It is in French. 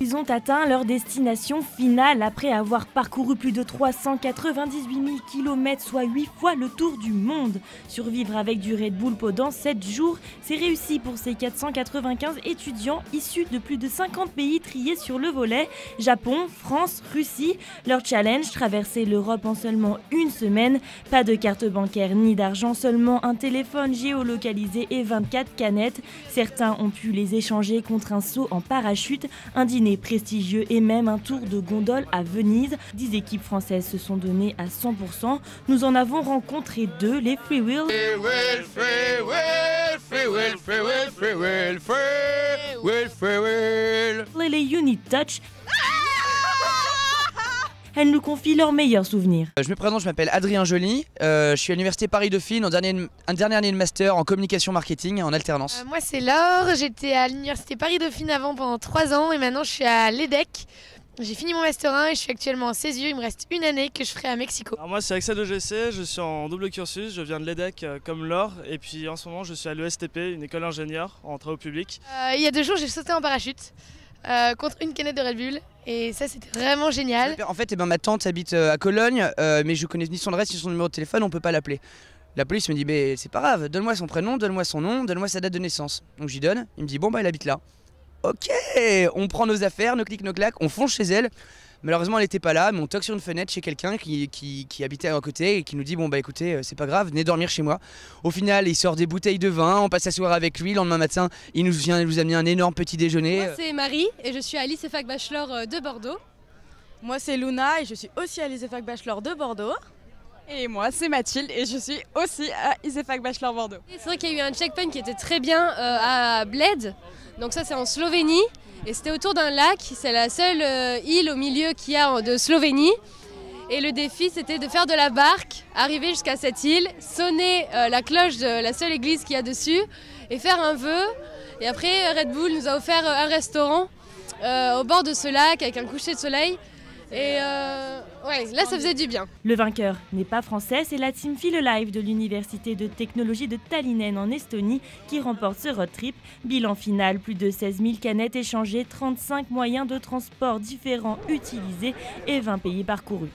Ils ont atteint leur destination finale après avoir parcouru plus de 398 000 km, soit 8 fois le tour du monde. Survivre avec du Red Bull pendant 7 jours, c'est réussi pour ces 495 étudiants issus de plus de 50 pays triés sur le volet. Japon, France, Russie. Leur challenge, traverser l'Europe en seulement une semaine. Pas de carte bancaire ni d'argent, seulement un téléphone géolocalisé et 24 canettes. Certains ont pu les échanger contre un saut en parachute, un dîner prestigieux et même un tour de gondole à Venise. 10 équipes françaises se sont données à 100%. Nous en avons rencontré deux, les Free Will et les Unit Touch. Elles nous confient leurs meilleurs souvenirs. Je me présente, je m'appelle Adrien Joly, je suis à l'université Paris-Dauphine en dernière année de master en communication marketing en alternance. Moi c'est Laure, j'étais à l'université Paris-Dauphine avant pendant 3 ans et maintenant je suis à l'EDEC. J'ai fini mon master 1 et je suis actuellement en césure, il me reste une année que je ferai à Mexico. Alors moi c'est Axel OGC, je suis en double cursus, je viens de l'EDEC comme Laure et puis en ce moment je suis à l'ESTP, une école d'ingénieur en travaux publics. Il y a 2 jours j'ai sauté en parachute contre une canette de Red Bull. Et ça c'était vraiment génial. En fait ma tante habite à Cologne, mais je connais ni son adresse ni son numéro de téléphone, on peut pas l'appeler. La police me dit mais c'est pas grave, donne-moi son prénom, donne-moi son nom, donne-moi sa date de naissance. Donc j'y donne, il me dit bon bah elle habite là. Ok, on prend nos affaires, nos clics, nos claques, on fonce chez elle. Malheureusement elle était pas là, mais on toque sur une fenêtre chez quelqu'un qui habitait à côté et qui nous dit bon bah écoutez c'est pas grave, venez dormir chez moi. Au final il sort des bouteilles de vin, on passe la soirée avec lui, le lendemain matin il nous vient nous amener un énorme petit déjeuner. Moi c'est Marie et je suis à l'ICFAC Bachelor de Bordeaux. Moi c'est Luna et je suis aussi à l'ICFAC Bachelor de Bordeaux. Et moi c'est Mathilde et je suis aussi à l'ICFAC Bachelor Bordeaux. C'est vrai qu'il y a eu un checkpoint qui était très bien à Bled, donc ça c'est en Slovénie. Et c'était autour d'un lac, c'est la seule île au milieu qu'il y a de Slovénie. Et le défi c'était de faire de la barque, arriver jusqu'à cette île, sonner la cloche de la seule église qu'il y a dessus et faire un vœu. Et après Red Bull nous a offert un restaurant au bord de ce lac avec un coucher de soleil. Et ouais, là ça faisait du bien. Le vainqueur n'est pas français, c'est la team Feel Alive de l'université de technologie de Tallinn en Estonie qui remporte ce road trip. Bilan final, plus de 16 000 canettes échangées, 35 moyens de transport différents utilisés et 20 pays parcourus.